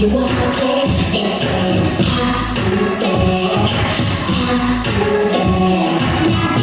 You want some cake?